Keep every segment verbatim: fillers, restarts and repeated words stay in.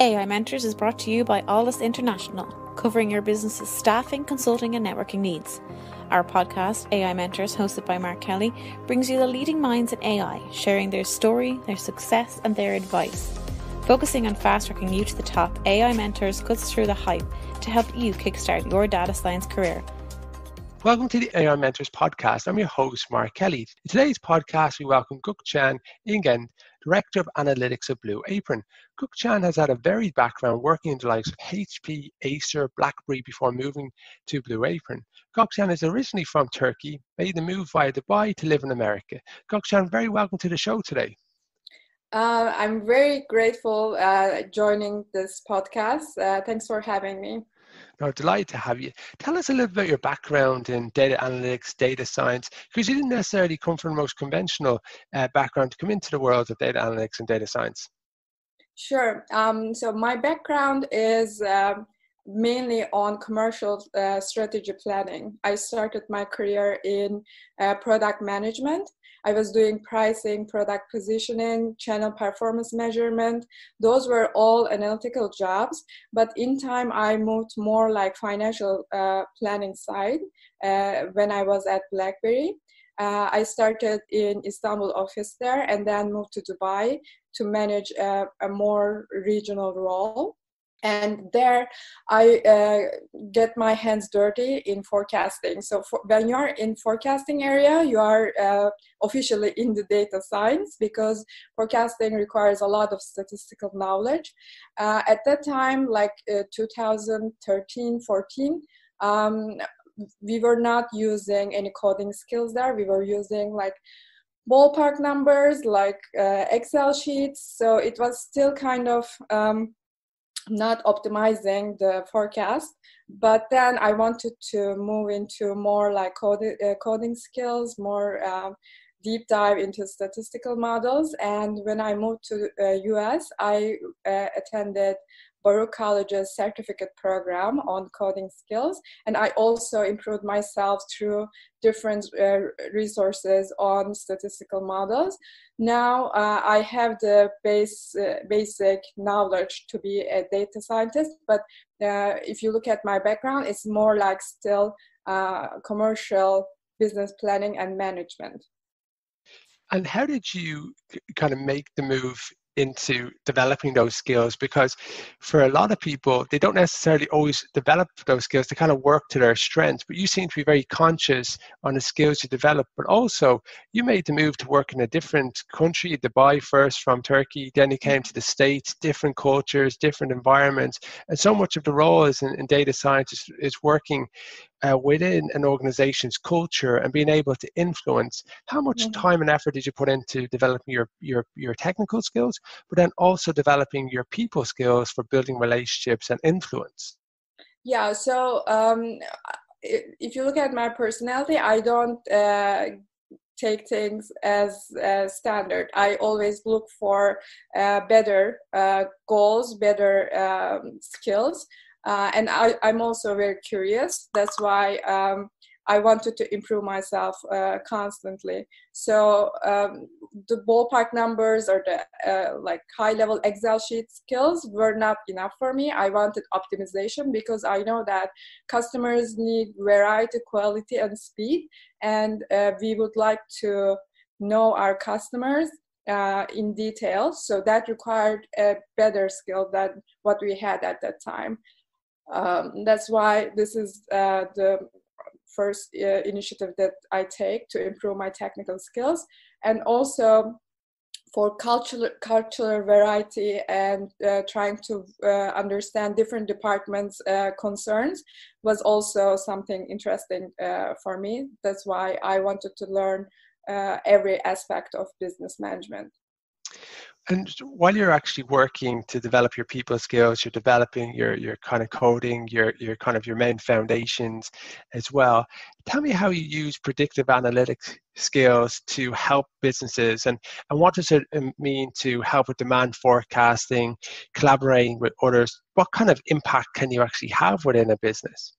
A I Mentors is brought to you by Alldus International, covering your business's staffing, consulting and networking needs. Our podcast, A I Mentors, hosted by Mark Kelly, brings you the leading minds in A I, sharing their story, their success and their advice. Focusing on fast-tracking you to the top, A I Mentors cuts through the hype to help you kickstart your data science career. Welcome to the A I Mentors podcast. I'm your host, Mark Kelly. In today's podcast, we welcome Gokcen Aygenc, Director of Analytics at Blue Apron. Gokcen has had a varied background working in the likes of H P, Acer, BlackBerry before moving to Blue Apron. Gokcen is originally from Turkey, made the move via Dubai to live in America. Gokcen, very welcome to the show today. Uh, I'm very grateful uh, joining this podcast. Uh, thanks for having me. No, delighted to have you. Tell us a little about your background in data analytics, data science, because you didn't necessarily come from the most conventional uh, background to come into the world of data analytics and data science. Sure. Um, so my background is uh, mainly on commercial uh, strategy planning. I started my career in uh, product management. I was doing pricing, product positioning, channel performance measurement. Those were all analytical jobs, but in time I moved more like financial uh, planning side uh, when I was at BlackBerry. Uh, I started in Istanbul office there and then moved to Dubai to manage a, a more regional role. And there I uh, get my hands dirty in forecasting. So for, when you're in forecasting area, you are uh, officially in the data science, because forecasting requires a lot of statistical knowledge. Uh, at that time, like uh, two thousand thirteen, fourteen, um, we were not using any coding skills there. We were using like ballpark numbers, like uh, Excel sheets. So it was still kind of... Um, not optimizing the forecast, but then I wanted to move into more like code, uh, coding skills, more um, deep dive into statistical models. And when I moved to uh, U S, I uh, attended Baruch College's certificate program on coding skills. And I also improved myself through different uh, resources on statistical models. Now uh, I have the base, uh, basic knowledge to be a data scientist, but uh, if you look at my background, it's more like still uh, commercial business planning and management. And how did you kind of make the move into developing those skills? Because for a lot of people, they don't necessarily always develop those skills. They kind of work to their strengths, but you seem to be very conscious on the skills you develop. But also you made the move to work in a different country, Dubai first from Turkey, then you came to the States, different cultures, different environments. And so much of the role is in, in data science is, is working uh, within an organization's culture and being able to influence. How much mm-hmm. time and effort did you put into developing your, your, your technical skills, but then also developing your people skills for building relationships and influence? Yeah, so um, if you look at my personality, I don't uh, take things as uh, standard. I always look for uh, better uh, goals, better um, skills. Uh, and I, I'm also very curious. That's why um, I wanted to improve myself uh, constantly. So um, the ballpark numbers or the uh, like high level Excel sheet skills were not enough for me. I wanted optimization, because I know that customers need variety, quality, and speed. And uh, we would like to know our customers uh, in detail. So that required a better skill than what we had at that time. Um, that's why this is uh, the first uh, initiative that I take to improve my technical skills, and also for cultural cultural variety and uh, trying to uh, understand different departments' uh, concerns was also something interesting uh, for me. That's why I wanted to learn uh, every aspect of business management. And while you're actually working to develop your people skills, you're developing your, your kind of coding, your, your kind of your main foundations as well. Tell me how you use predictive analytics skills to help businesses, and, and what does it mean to help with demand forecasting, collaborating with others? What kind of impact can you actually have within a business?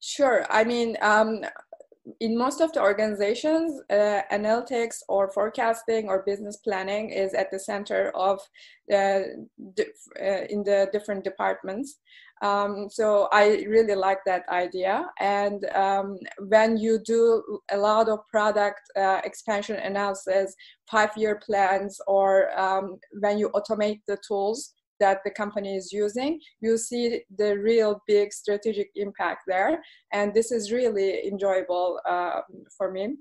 Sure. I mean, um, in most of the organizations, uh, analytics or forecasting or business planning is at the center of uh, uh, in the different departments. Um, so I really like that idea. And um, when you do a lot of product uh, expansion analysis, five-year plans, or um, when you automate the tools that the company is using, you see the real big strategic impact there. And this is really enjoyable uh, for me.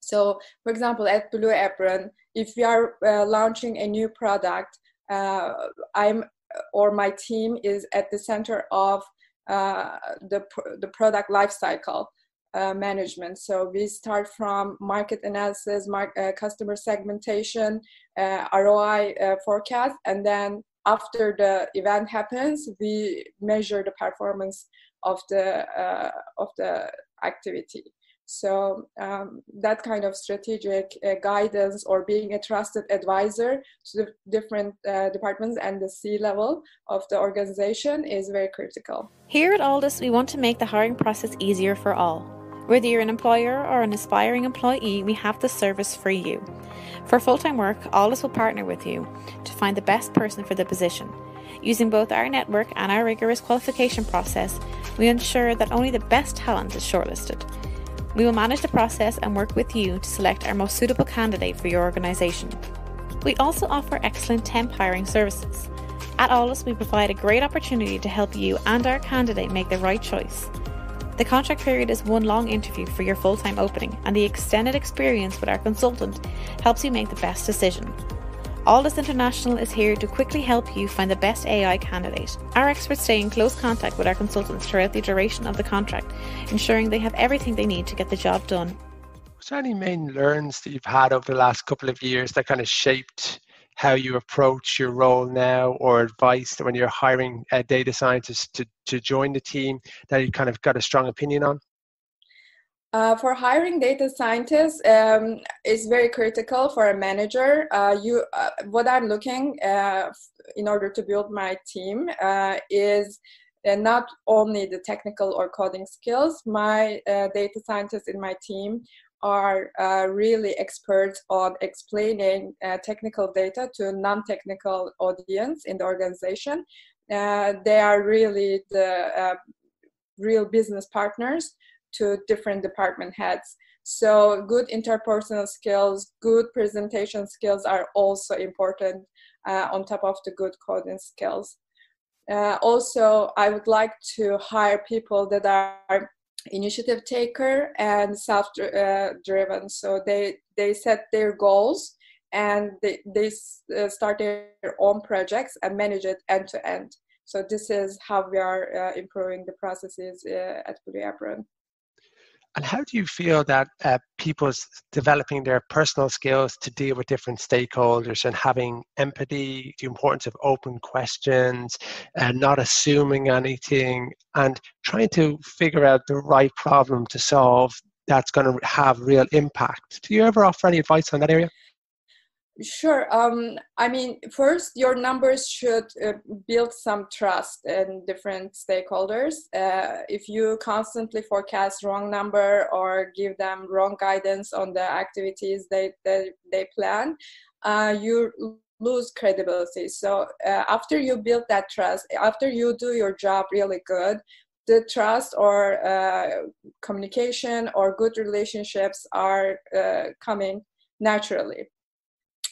So for example, at Blue Apron, if we are uh, launching a new product, uh, I'm or my team is at the center of uh, the, the product lifecycle uh, management. So we start from market analysis, mark, uh, customer segmentation, uh, R O I uh, forecast, and then after the event happens, we measure the performance of the, uh, of the activity. So um, that kind of strategic uh, guidance, or being a trusted advisor to the different uh, departments and the C-level of the organization, is very critical. Here at Alldus, we want to make the hiring process easier for all. Whether you're an employer or an aspiring employee, we have this service for you. For full-time work, Alldus will partner with you to find the best person for the position. Using both our network and our rigorous qualification process, we ensure that only the best talent is shortlisted. We will manage the process and work with you to select our most suitable candidate for your organisation. We also offer excellent temp hiring services. At Alldus, we provide a great opportunity to help you and our candidate make the right choice. The contract period is one long interview for your full-time opening, and the extended experience with our consultant helps you make the best decision. Alldus International is here to quickly help you find the best A I candidate. Our experts stay in close contact with our consultants throughout the duration of the contract, ensuring they have everything they need to get the job done. Was there any main learns that you've had over the last couple of years that kind of shaped how you approach your role now, or advice that when you're hiring a data scientist to, to join the team that you kind of got a strong opinion on? Uh, for hiring data scientists, um, it's very critical for a manager. Uh, you, uh, what I'm looking uh, in order to build my team uh, is uh, not only the technical or coding skills. My uh, data scientists in my team are uh, really experts on explaining uh, technical data to a non-technical audience in the organization. Uh, they are really the uh, real business partners to different department heads. So good interpersonal skills, good presentation skills are also important uh, on top of the good coding skills. Uh, also, I would like to hire people that are initiative taker and self-driven. Uh, so they, they set their goals and they, they uh, start their own projects and manage it end to end. So this is how we are uh, improving the processes uh, at Blue Apron. And how do you feel that uh, people's developing their personal skills to deal with different stakeholders and having empathy, the importance of open questions and not assuming anything and trying to figure out the right problem to solve that's going to have real impact? Do you ever offer any advice on that area? Sure. Um, I mean, first, your numbers should uh, build some trust in different stakeholders. Uh, if you constantly forecast wrong number or give them wrong guidance on the activities they, they, they plan, uh, you lose credibility. So uh, after you build that trust, after you do your job really good, the trust or uh, communication or good relationships are uh, coming naturally.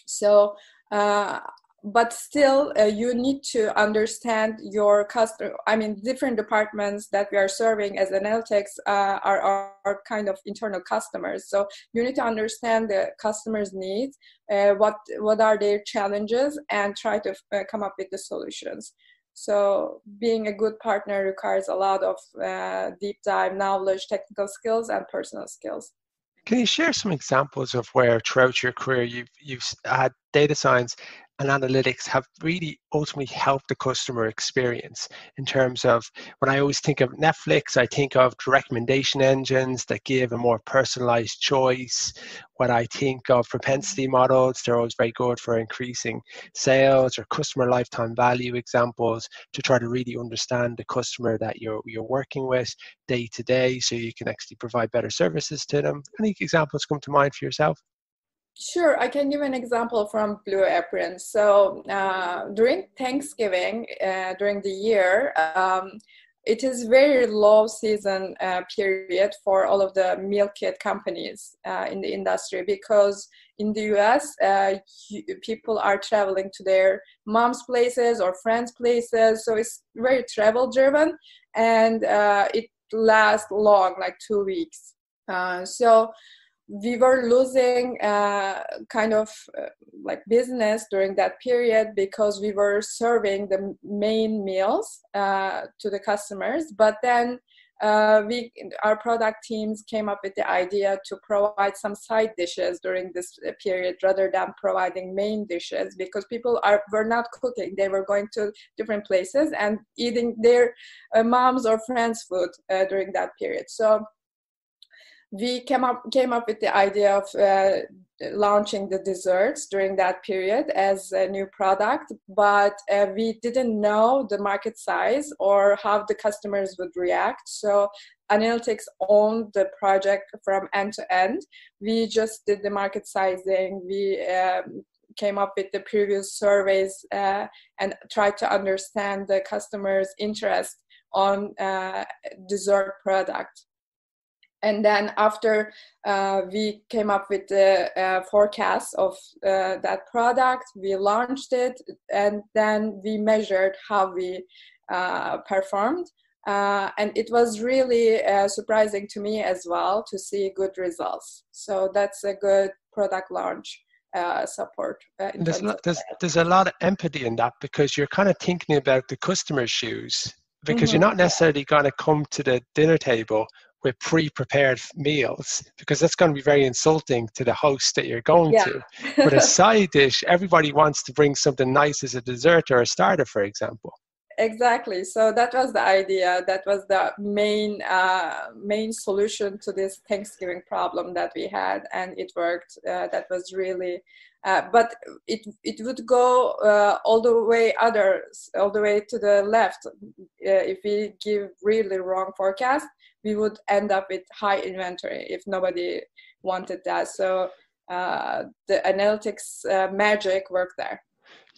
So, uh, but still, uh, you need to understand your customer. I mean, different departments that we are serving as analytics uh, are, are, are kind of internal customers. So you need to understand the customer's needs, uh, what what are their challenges, and try to uh, come up with the solutions. So being a good partner requires a lot of uh, deep dive knowledge, technical skills, and personal skills. Can you share some examples of where throughout your career you've, you've had data science and analytics have really ultimately helped the customer experience in terms of, when I always think of Netflix, I think of the recommendation engines that give a more personalized choice. When I think of propensity models, they're always very good for increasing sales or customer lifetime value examples to try to really understand the customer that you're, you're working with day to day, so you can actually provide better services to them. Any examples come to mind for yourself? Sure, I can give an example from Blue Apron. So uh, during Thanksgiving, uh, during the year, um, it is very low season uh, period for all of the meal kit companies uh, in the industry, because in the U S, uh, you, people are traveling to their mom's places or friends' places. So it's very travel driven, and uh, it lasts long, like two weeks. Uh, so. We were losing uh, kind of uh, like business during that period, because we were serving the main meals uh, to the customers. But then uh, we, our product teams came up with the idea to provide some side dishes during this period rather than providing main dishes, because people are, were not cooking. They were going to different places and eating their uh, mom's or friends' food uh, during that period. So we came up came up with the idea of uh, launching the desserts during that period as a new product, but uh, we didn't know the market size or how the customers would react. So analytics owned the project from end to end. We just did the market sizing. We um, came up with the previous surveys uh, and tried to understand the customers' interest on uh, dessert product. And then after uh, we came up with the uh, forecast of uh, that product, we launched it, and then we measured how we uh, performed. Uh, and it was really uh, surprising to me as well to see good results. So that's a good product launch. Uh, support. Uh, there's, lo- there's, there's a lot of empathy in that, because you're kind of thinking about the customer's shoes, because mm-hmm. you're not necessarily going to come to the dinner table with pre-prepared meals, because that's going to be very insulting to the host that you're going yeah. to. But a side dish, everybody wants to bring something nice as a dessert or a starter, for example. Exactly. So that was the idea. That was the main uh, main solution to this Thanksgiving problem that we had, and it worked. Uh, that was really, uh, but it it would go uh, all the way others, all the way to the left. Uh, if we give really wrong forecast, we would end up with high inventory if nobody wanted that. So uh, the analytics uh, magic worked there.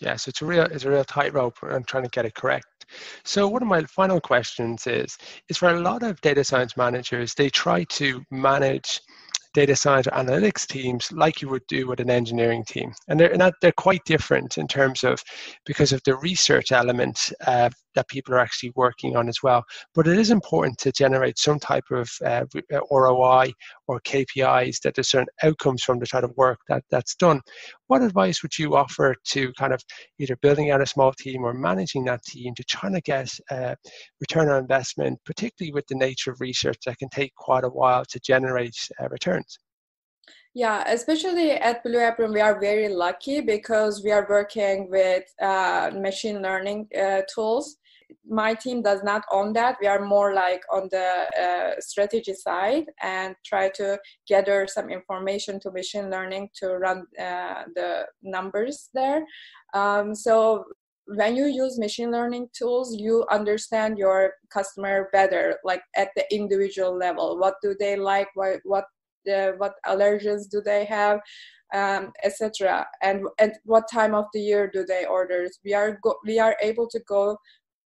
Yeah, so it's a real it's a real tightrope, and trying to get it correct. So one of my final questions is, is for a lot of data science managers, they try to manage data science or analytics teams like you would do with an engineering team. And they're, not, they're quite different in terms of, because of the research element uh, that people are actually working on as well. But it is important to generate some type of uh, R O I or K P Is that there's certain outcomes from the type of work that, that's done. What advice would you offer to kind of either building out a small team or managing that team to try to get uh, return on investment, particularly with the nature of research that can take quite a while to generate uh, returns? Yeah, especially at Blue Apron, we are very lucky because we are working with uh, machine learning uh, tools. My team does not own that. We are more like on the uh, strategy side and try to gather some information to machine learning to run uh, the numbers there. Um, so when you use machine learning tools, you understand your customer better, like at the individual level. What do they like? What, what Uh, what allergens do they have, um, et cetera, and at what time of the year do they order? We are go- we are able to go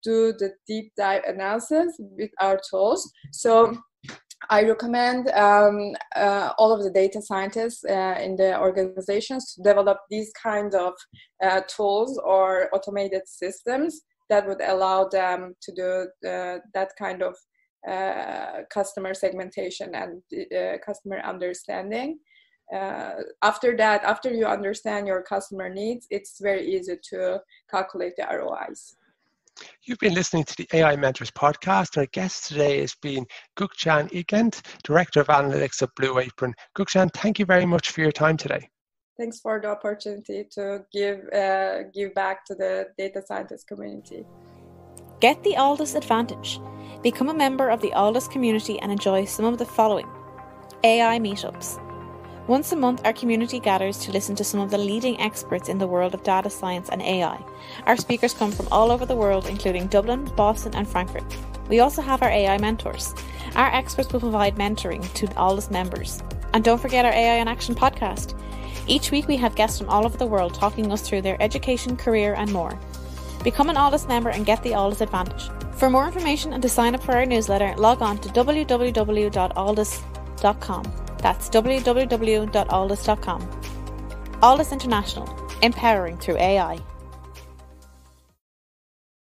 do the deep dive analysis with our tools. So I recommend um, uh, all of the data scientists uh, in the organizations to develop these kinds of uh, tools or automated systems that would allow them to do uh, that kind of Uh, customer segmentation and uh, customer understanding. Uh, after that, after you understand your customer needs, it's very easy to calculate the R O Is. You've been listening to the A I Mentors podcast. Our guest today has been Gokcen Aygenc, Director of Analytics at Blue Apron. Gokcen, thank you very much for your time today. Thanks for the opportunity to give, uh, give back to the data scientist community. Get the Alldus Advantage. Become a member of the Alldus community and enjoy some of the following. A I meetups. Once a month, our community gathers to listen to some of the leading experts in the world of data science and A I. Our speakers come from all over the world, including Dublin, Boston and Frankfurt. We also have our A I mentors. Our experts will provide mentoring to Alldus members. And don't forget our A I in Action podcast. Each week we have guests from all over the world talking us through their education, career and more. Become an Alldus member and get the Alldus Advantage. For more information and to sign up for our newsletter, log on to w w w dot alldus dot com. That's w w w dot alldus dot com. Alldus International, empowering through A I.